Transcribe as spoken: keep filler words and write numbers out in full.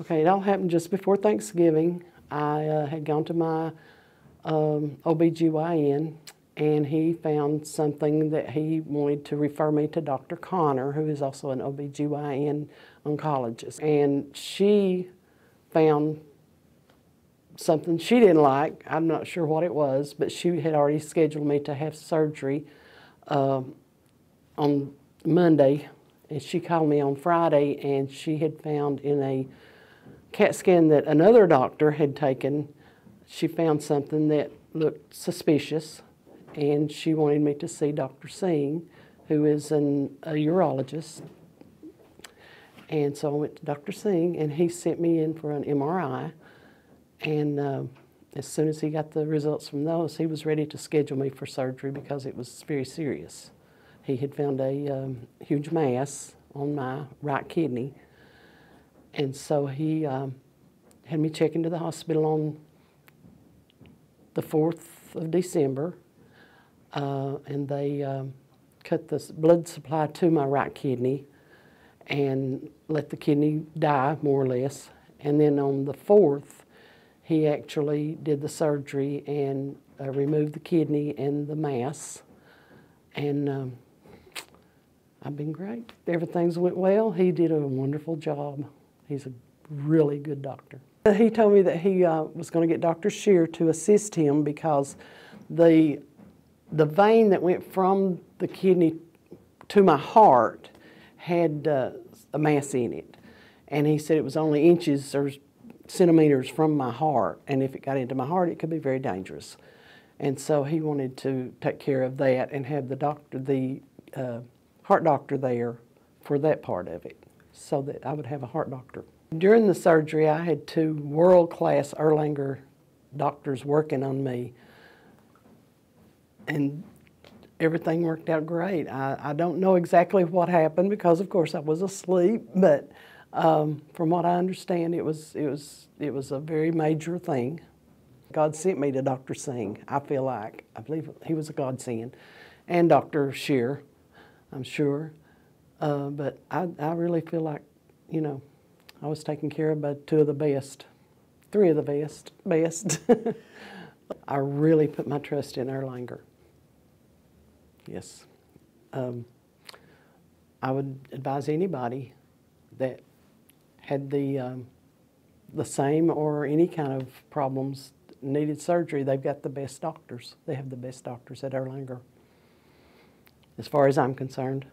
Okay, it all happened just before Thanksgiving. I uh, had gone to my um, O B G Y N, and he found something that he wanted to refer me to Doctor Connor, who is also an O B G Y N oncologist. And she found something she didn't like. I'm not sure what it was, but she had already scheduled me to have surgery uh, on Monday. And she called me on Friday, and she had found in a CAT scan that another doctor had taken, she found something that looked suspicious, and she wanted me to see Doctor Singh, who is an, a urologist. And so I went to Doctor Singh, and he sent me in for an M R I. And uh, as soon as he got the results from those, he was ready to schedule me for surgery because it was very serious. He had found a um, huge mass on my right kidney. And so he um, had me check into the hospital on the fourth of December. Uh, and they um, cut the blood supply to my right kidney and let the kidney die, more or less. And then on the fourth, he actually did the surgery and uh, removed the kidney and the mass. And um, I've been great. Everything's went well. He did a wonderful job. He's a really good doctor. He told me that he uh, was going to get Doctor Scheer to assist him because the, the vein that went from the kidney to my heart had uh, a mass in it. And he said it was only inches or centimeters from my heart. And if it got into my heart, it could be very dangerous. And so he wanted to take care of that and have the doctor, the uh, heart doctor there for that part of it, so that I would have a heart doctor. During the surgery, I had two world-class Erlanger doctors working on me, and everything worked out great. I, I don't know exactly what happened because, of course, I was asleep, but um, from what I understand, it was, it was, it was a very major thing. God sent me to Doctor Singh, I feel like. I believe he was a godsend. And Doctor Scheer, I'm sure. Uh, but I, I really feel like, you know, I was taken care of by two of the best, three of the best, best. I really put my trust in Erlanger. Yes. Um, I would advise anybody that had the, um, the same or any kind of problems needed surgery, they've got the best doctors. They have the best doctors at Erlanger, as far as I'm concerned.